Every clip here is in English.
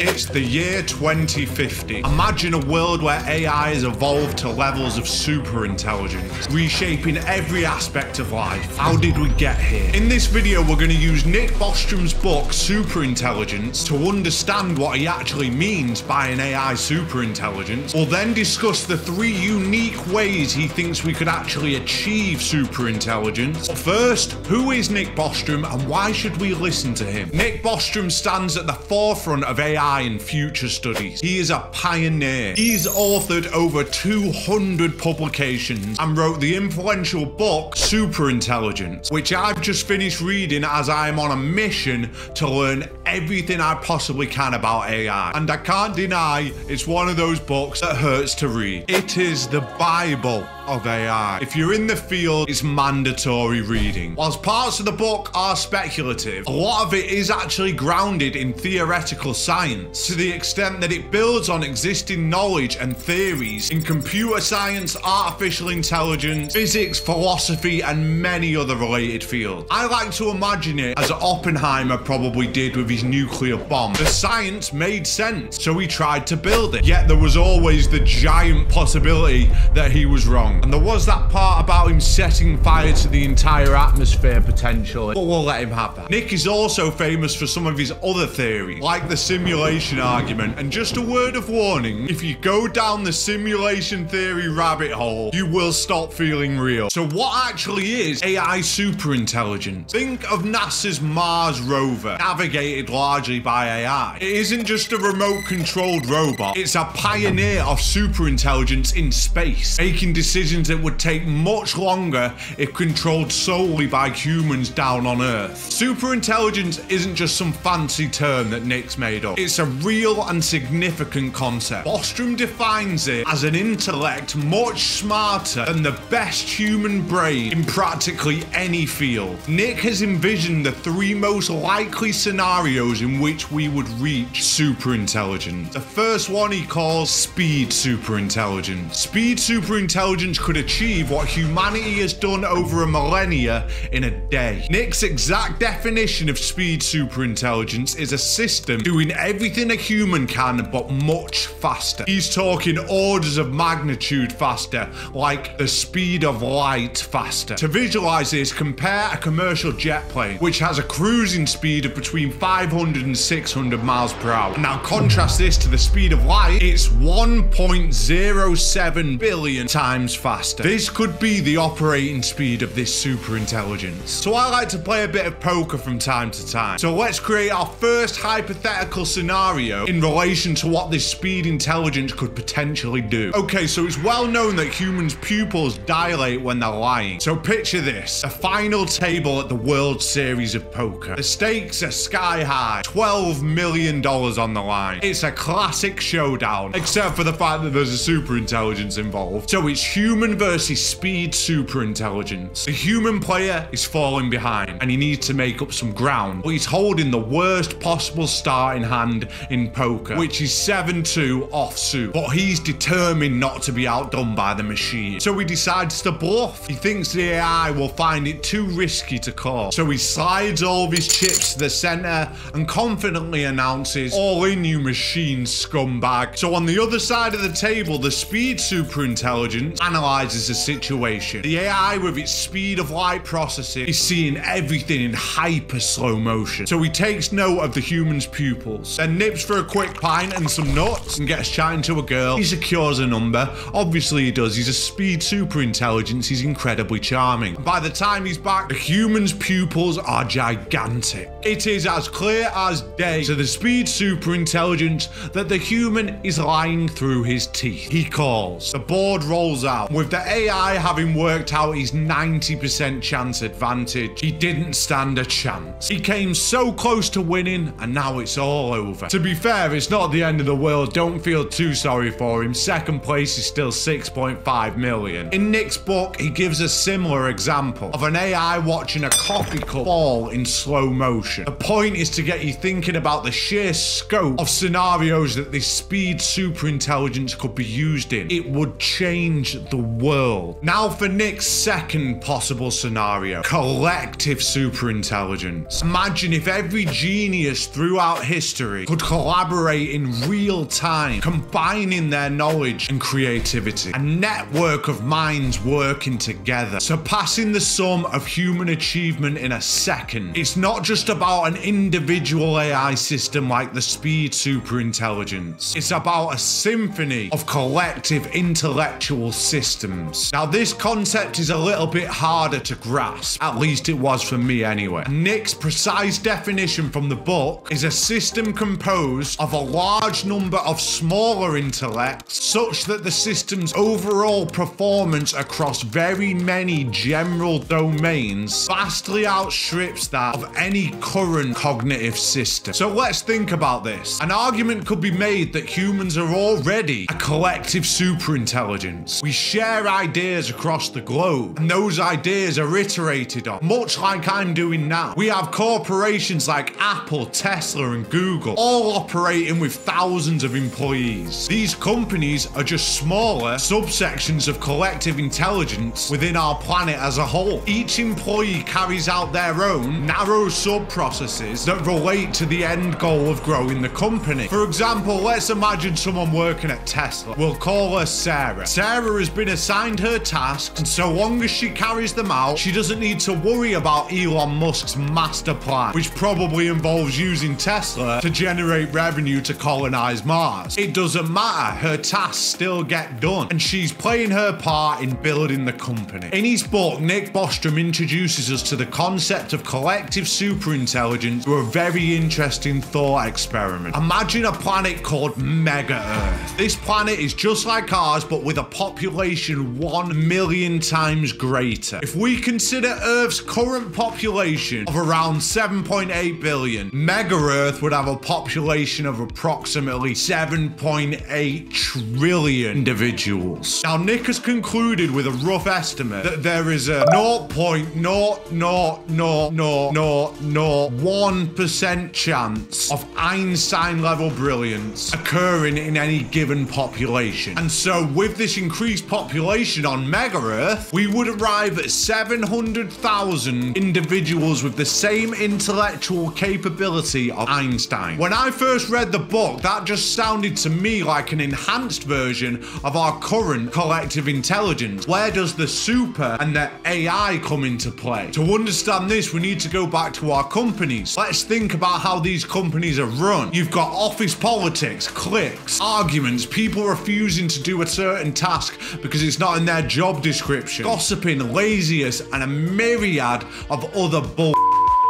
It's the year 2050. Imagine a world where AI has evolved to levels of superintelligence, reshaping every aspect of life. How did we get here? In this video, we're going to use Nick Bostrom's book, Superintelligence, to understand what he actually means by an AI superintelligence. We'll then discuss the three unique ways he thinks we could actually achieve superintelligence. But first, who is Nick Bostrom and why should we listen to him? Nick Bostrom stands at the forefront of AI in future studies. He is a pioneer. He's authored over 200 publications and wrote the influential book Superintelligence, which I've just finished reading as I'm on a mission to learn everything I possibly can about AI. And I can't deny it's one of those books that hurts to read. It is the Bible of AI. If you're in the field, it's mandatory reading. Whilst parts of the book are speculative, a lot of it is actually grounded in theoretical science to the extent that it builds on existing knowledge and theories in computer science, artificial intelligence, physics, philosophy, and many other related fields. I like to imagine it as Oppenheimer probably did with his nuclear bomb. The science made sense, so he tried to build it. Yet there was always the giant possibility that he was wrong. And there was that part about him setting fire to the entire atmosphere, potentially. But we'll let him have that. Nick is also famous for some of his other theories, like the simulation argument. And just a word of warning, if you go down the simulation theory rabbit hole, you will stop feeling real. So what actually is AI superintelligence? Think of NASA's Mars rover, navigated largely by AI. It isn't just a remote-controlled robot. It's a pioneer of superintelligence in space, making decisions that would take much longer if controlled solely by humans down on Earth. Superintelligence isn't just some fancy term that Nick's made up. It's a real and significant concept. Bostrom defines it as an intellect much smarter than the best human brain in practically any field. Nick has envisioned the three most likely scenarios in which we would reach superintelligence. The first one he calls speed superintelligence. Speed superintelligence could achieve what humanity has done over a millennia in a day. Nick's exact definition of speed superintelligence is a system doing everything a human can but much faster. He's talking orders of magnitude faster, like the speed of light faster. To visualize this, compare a commercial jet plane, which has a cruising speed of between 500 and 600 miles per hour. Now contrast this to the speed of light. It's 1.07 billion times faster. This could be the operating speed of this superintelligence. So I like to play a bit of poker from time to time. So let's create our first hypothetical scenario in relation to what this speed intelligence could potentially do. Okay, so it's well known that humans' pupils dilate when they're lying. So picture this, the final table at the World Series of poker. The stakes are sky high, $12 million on the line. It's a classic showdown, except for the fact that there's a superintelligence involved. So it's human versus speed superintelligence. The human player is falling behind and he needs to make up some ground, but he's holding the worst possible starting hand in poker, which is 7-2 offsuit. But he's determined not to be outdone by the machine, so he decides to bluff. He thinks the AI will find it too risky to call, so he slides all of his chips to the center and confidently announces, "All in, you machine scumbag." So on the other side of the table, the speed superintelligence analyzes the situation. The AI, with its speed of light processing, is seeing everything in hyper slow motion. So he takes note of the human's pupils, then nips for a quick pint and some nuts and gets chatting to a girl. He secures a number. Obviously he does. He's a speed superintelligence. He's incredibly charming. By the time he's back, the human's pupils are gigantic. It is as clear as day to the speed superintelligence that the human is lying through his teeth. He calls. The board rolls out. With the AI having worked out his 90% chance advantage, he didn't stand a chance. He came so close to winning and now it's all over. To be fair, it's not the end of the world. Don't feel too sorry for him. Second place is still 6.5 million. In Nick's book, he gives a similar example of an AI watching a coffee cup fall in slow motion. The point is to get you thinking about the sheer scope of scenarios that this speed superintelligence could be used in. It would change the world. Now for Nick's second possible scenario, collective superintelligence. Imagine if every genius throughout history could collaborate in real time, combining their knowledge and creativity. A network of minds working together, surpassing the sum of human achievement in a second. It's not just about an individual AI system like the speed superintelligence. It's about a symphony of collective intellectual systems. Now this concept is a little bit harder to grasp, at least it was for me anyway. Nick's precise definition from the book is a system composed of a large number of smaller intellects such that the system's overall performance across very many general domains vastly outstrips that of any current cognitive system. So let's think about this. An argument could be made that humans are already a collective superintelligence. We share ideas across the globe, and those ideas are iterated on, much like I'm doing now. We have corporations like Apple, Tesla, and Google, all operating with thousands of employees. These companies are just smaller subsections of collective intelligence within our planet as a whole. Each employee carries out their own narrow sub-processes that relate to the end goal of growing the company. For example, let's imagine someone working at Tesla. We'll call her Sarah. Sarah has been assigned her tasks, and so long as she carries them out, she doesn't need to worry about Elon Musk's master plan, which probably involves using Tesla to generate revenue to colonize Mars. It doesn't matter, her tasks still get done, and she's playing her part in building the company. In his book, Nick Bostrom introduces us to the concept of collective superintelligence through a very interesting thought experiment. Imagine a planet called Mega Earth. This planet is just like ours, but with a population 1 million times greater. If we consider Earth's current population of around 7.8 billion, Mega Earth would have a population of approximately 7.8 trillion individuals. Now, Nick has concluded with a rough estimate that there is a 0.00001% chance of Einstein level brilliance occurring in any given population. And so with this increased population on Mega Earth, we would arrive at 700,000 individuals with the same intellectual capability of Einstein. When I first read the book, that just sounded to me like an enhanced version of our current collective intelligence. Where does the super and the AI come into play? To understand this, we need to go back to our companies. Let's think about how these companies are run. You've got office politics, cliques, arguments, people refusing to do a certain task because it's not in their job description, gossiping, laziness, and a myriad of other bull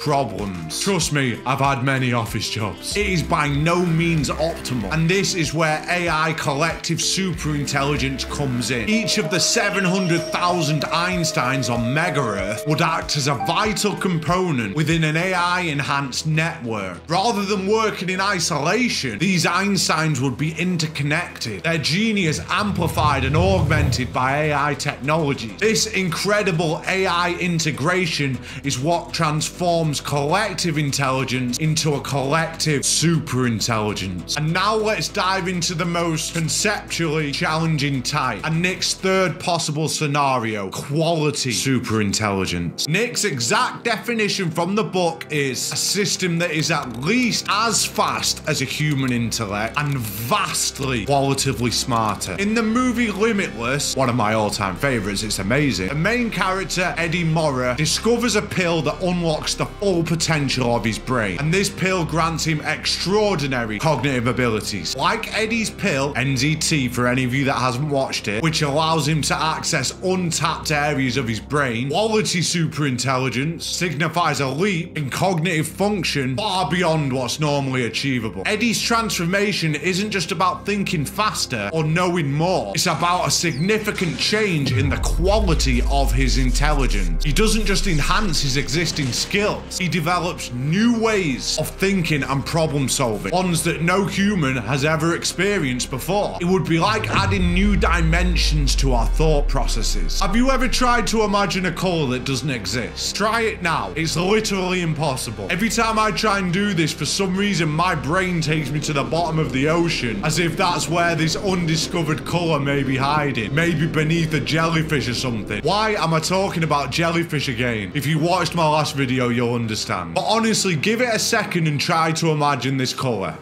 problems. Trust me, I've had many office jobs. It is by no means optimal, and this is where AI collective superintelligence comes in. Each of the 700,000 Einsteins on Mega Earth would act as a vital component within an AI-enhanced network. Rather than working in isolation, these Einsteins would be interconnected, their genius amplified and augmented by AI technology. This incredible AI integration is what transforms collective intelligence into a collective superintelligence. And now let's dive into the most conceptually challenging type, and Nick's third possible scenario, quality superintelligence. Nick's exact definition from the book is a system that is at least as fast as a human intellect and vastly qualitatively smarter. In the movie Limitless, one of my all-time favorites, it's amazing, the main character, Eddie Morra, discovers a pill that unlocks the full potential of his brain, and this pill grants him extraordinary cognitive abilities. Like Eddie's pill, NZT for any of you that hasn't watched it, which allows him to access untapped areas of his brain, quality superintelligence signifies a leap in cognitive function far beyond what's normally achievable. Eddie's transformation isn't just about thinking faster or knowing more, it's about a significant change in the quality of his intelligence. He doesn't just enhance his existing skills, science. He develops new ways of thinking and problem solving, ones that no human has ever experienced before. It would be like adding new dimensions to our thought processes. Have you ever tried to imagine a color that doesn't exist? Try it now. It's literally impossible. Every time I try and do this, for some reason, my brain takes me to the bottom of the ocean, as if that's where this undiscovered color may be hiding, maybe beneath a jellyfish or something. Why am I talking about jellyfish again? If you watched my last video, you'll understand. But honestly, give it a second and try to imagine this color.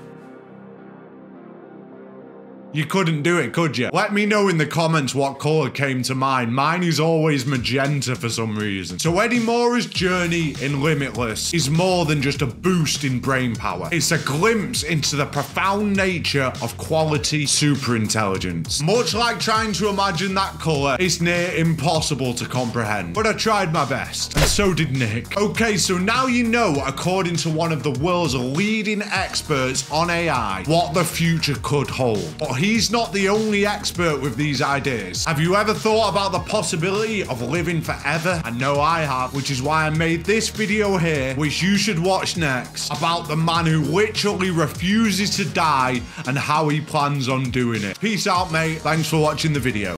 You couldn't do it, could you? Let me know in the comments what color came to mind. Mine is always magenta for some reason. So Eddie Morra's journey in Limitless is more than just a boost in brain power. It's a glimpse into the profound nature of quality superintelligence. Much like trying to imagine that color, it's near impossible to comprehend. But I tried my best, and so did Nick. Okay, so now you know, according to one of the world's leading experts on AI, what the future could hold. But he's not the only expert with these ideas. Have you ever thought about the possibility of living forever? I know I have, which is why I made this video here, which you should watch next, about the man who literally refuses to die and how he plans on doing it. Peace out, mate. Thanks for watching the video.